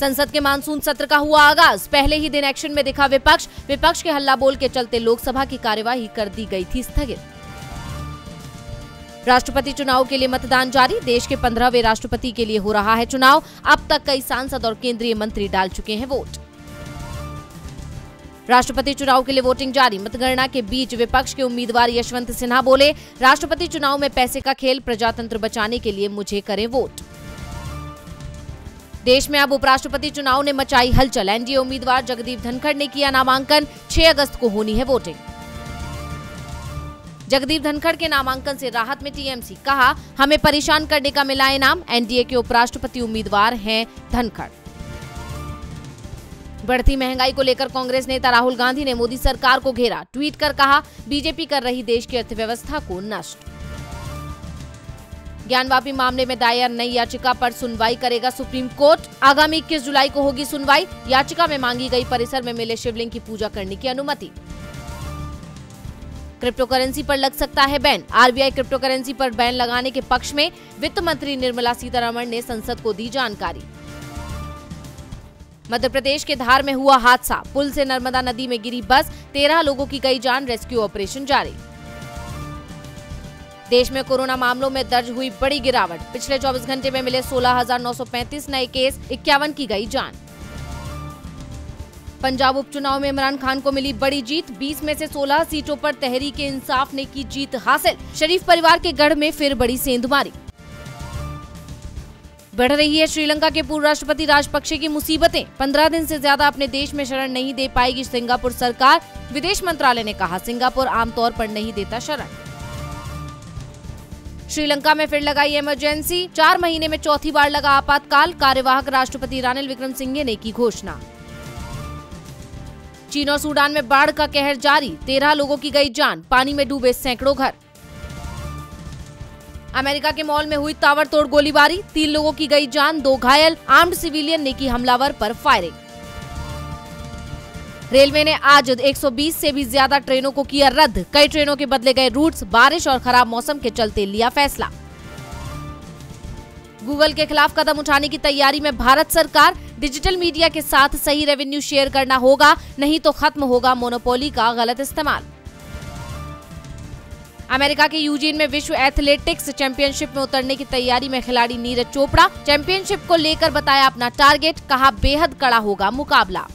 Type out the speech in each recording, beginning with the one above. संसद के मानसून सत्र का हुआ आगाज। पहले ही दिन एक्शन में दिखा विपक्ष। विपक्ष के हल्ला बोल के चलते लोकसभा की कार्यवाही कर दी गई थी स्थगित। राष्ट्रपति चुनाव के लिए मतदान जारी। देश के 15वें राष्ट्रपति के लिए हो रहा है चुनाव। अब तक कई सांसद और केंद्रीय मंत्री डाल चुके हैं वोट। राष्ट्रपति चुनाव के लिए वोटिंग जारी। मतगणना के बीच विपक्ष के उम्मीदवार यशवंत सिन्हा बोले, राष्ट्रपति चुनाव में पैसे का खेल, प्रजातंत्र बचाने के लिए मुझे करें वोट। देश में अब उपराष्ट्रपति चुनाव ने मचाई हलचल। एनडीए उम्मीदवार जगदीप धनखड़ ने किया नामांकन। 6 अगस्त को होनी है वोटिंग। जगदीप धनखड़ के नामांकन से राहत में टीएमसी, कहा हमें परेशान करने का मिला इनाम। एनडीए के उपराष्ट्रपति उम्मीदवार हैं धनखड़। बढ़ती महंगाई को लेकर कांग्रेस नेता राहुल गांधी ने मोदी सरकार को घेरा। ट्वीट कर कहा, बीजेपी कर रही देश की अर्थव्यवस्था को नष्ट। ज्ञानवापी मामले में दायर नई याचिका पर सुनवाई करेगा सुप्रीम कोर्ट। आगामी 21 जुलाई को होगी सुनवाई। याचिका में मांगी गई परिसर में मिले शिवलिंग की पूजा करने की अनुमति। क्रिप्टो करेंसी पर लग सकता है बैन। आरबीआई क्रिप्टो करेंसी पर बैन लगाने के पक्ष में। वित्त मंत्री निर्मला सीतारमण ने संसद को दी जानकारी। मध्य प्रदेश के धार में हुआ हादसा। पुल से नर्मदा नदी में गिरी बस, 13 लोगों की गई जान। रेस्क्यू ऑपरेशन जारी। देश में कोरोना मामलों में दर्ज हुई बड़ी गिरावट। पिछले 24 घंटे में मिले 16,935 नए केस, 51 की गई जान। पंजाब उपचुनाव में इमरान खान को मिली बड़ी जीत। 20 में से 16 सीटों पर तहरीक इंसाफ ने की जीत हासिल। शरीफ परिवार के गढ़ में फिर बड़ी सेंधमारी। बढ़ रही है श्रीलंका के पूर्व राष्ट्रपति राजपक्षे की मुसीबतें। 15 दिन से ज्यादा अपने देश में शरण नहीं दे पाएगी सिंगापुर सरकार। विदेश मंत्रालय ने कहा, सिंगापुर आमतौर पर नहीं देता शरण। श्रीलंका में फिर लगाई इमरजेंसी। 4 महीने में चौथी बार लगा आपातकाल। कार्यवाहक राष्ट्रपति रानिल विक्रम सिंघे ने की घोषणा। चीन और सूडान में बाढ़ का कहर जारी। 13 लोगों की गई जान। पानी में डूबे सैकड़ों घर। अमेरिका के मॉल में हुई ताबड़तोड़ गोलीबारी। 3 लोगों की गई जान, 2 घायल। आर्म्ड सिविलियन ने की हमलावर पर फायरिंग। रेलवे ने आज 120 से भी ज्यादा ट्रेनों को किया रद्द। कई ट्रेनों के बदले गए रूट्स। बारिश और खराब मौसम के चलते लिया फैसला। गूगल के खिलाफ कदम उठाने की तैयारी में भारत सरकार। डिजिटल मीडिया के साथ सही रेवेन्यू शेयर करना होगा, नहीं तो खत्म होगा मोनोपोली का गलत इस्तेमाल। अमेरिका के यूजीन में विश्व एथलेटिक्स चैंपियनशिप में उतरने की तैयारी में खिलाड़ी नीरज चोपड़ा। चैंपियनशिप को लेकर बताया अपना टारगेट, कहा बेहद कड़ा होगा मुकाबला।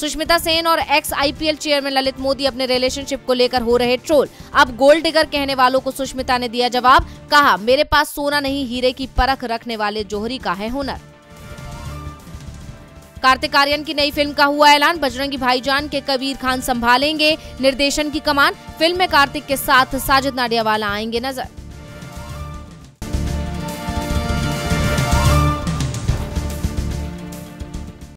सुष्मिता सेन और ex IPL chairman Lalit Modi अपने रिलेशनशिप को लेकर हो रहे ट्रोल। अब गोल्ड डिगर कहने वालों को सुष्मिता ने दिया जवाब, कहा मेरे पास सोना नहीं, हीरे की परख रखने वाले जोहरी का है हुनर। कार्तिक आर्यन की नई फिल्म का हुआ ऐलान। बजरंगी भाईजान के कबीर खान संभालेंगे निर्देशन की कमान। फिल्म में कार्तिक के साथ साजिद नाडियावाला आएंगे नजर।